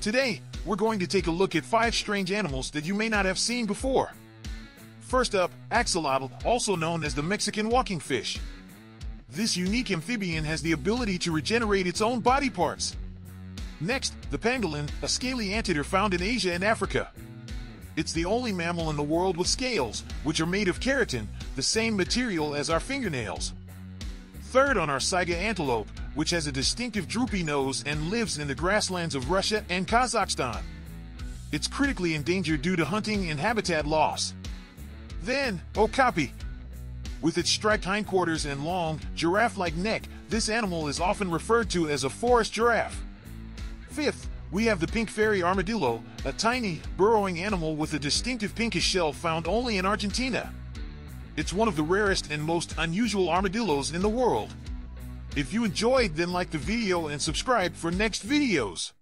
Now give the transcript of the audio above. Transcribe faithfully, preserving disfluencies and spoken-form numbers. Today, we're going to take a look at five strange animals that you may not have seen before. First up, axolotl, also known as the Mexican walking fish. This unique amphibian has the ability to regenerate its own body parts. Next, the pangolin, a scaly anteater found in Asia and Africa. It's the only mammal in the world with scales, which are made of keratin, the same material as our fingernails. Third on our saiga antelope, which has a distinctive droopy nose and lives in the grasslands of Russia and Kazakhstan. It's critically endangered due to hunting and habitat loss. Then, Okapi. With its striped hindquarters and long, giraffe-like neck, this animal is often referred to as a forest giraffe. Fifth, we have the Pink Fairy Armadillo, a tiny, burrowing animal with a distinctive pinkish shell found only in Argentina. It's one of the rarest and most unusual armadillos in the world. If you enjoyed, then like the video and subscribe for next videos.